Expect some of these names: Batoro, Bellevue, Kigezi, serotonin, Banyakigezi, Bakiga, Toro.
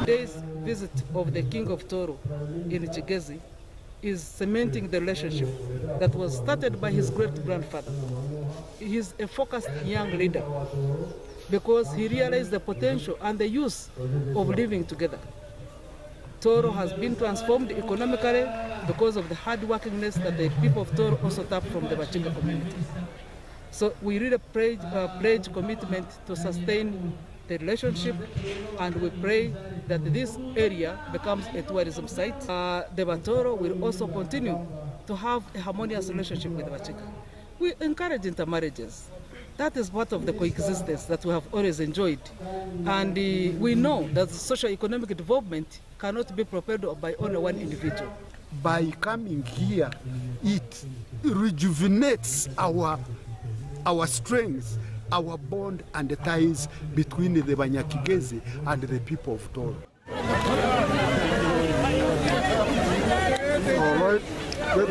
Today's visit of the King of Toro in Kigezi is cementing the relationship that was started by his great-grandfather. He is a focused young leader because he realized the potential and the use of living together. Toro has been transformed economically because of the hard-workingness that the people of Toro also tap from the Bakiga community. So we really pledge commitment to sustain the relationship, and we pray that this area becomes a tourism site. The Batoro will also continue to have a harmonious relationship with Bakiga. We encourage intermarriages. That is part of the coexistence that we have always enjoyed. And we know that socio-economic development cannot be propelled by only one individual. By coming here, it rejuvenates our strength, our bond and the ties between the Banyakigezi and the people of Toro. All right.